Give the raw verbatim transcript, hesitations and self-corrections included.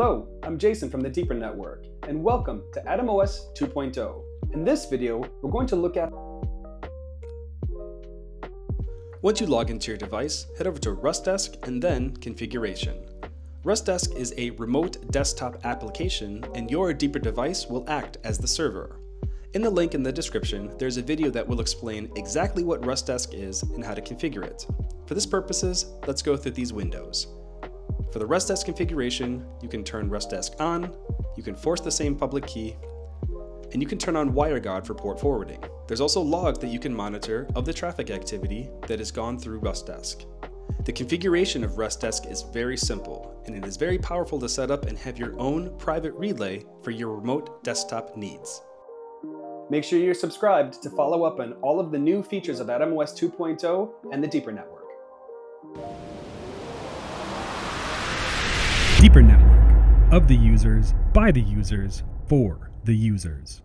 Hello, I'm Jason from the Deeper Network, and welcome to AtomOS two point oh. In this video, we're going to look at... Once you log into your device, head over to RustDesk and then Configuration. RustDesk is a remote desktop application, and your Deeper device will act as the server. In the link in the description, there's a video that will explain exactly what RustDesk is and how to configure it. For this purposes, let's go through these windows. For the RustDesk configuration, you can turn RustDesk on, you can force the same public key, and you can turn on WireGuard for port forwarding. There's also logs that you can monitor of the traffic activity that has gone through RustDesk. The configuration of RustDesk is very simple, and it is very powerful to set up and have your own private relay for your remote desktop needs. Make sure you're subscribed to follow up on all of the new features of AtomOS two point oh and the Deeper Network. Deeper Network, of the users, by the users, for the users.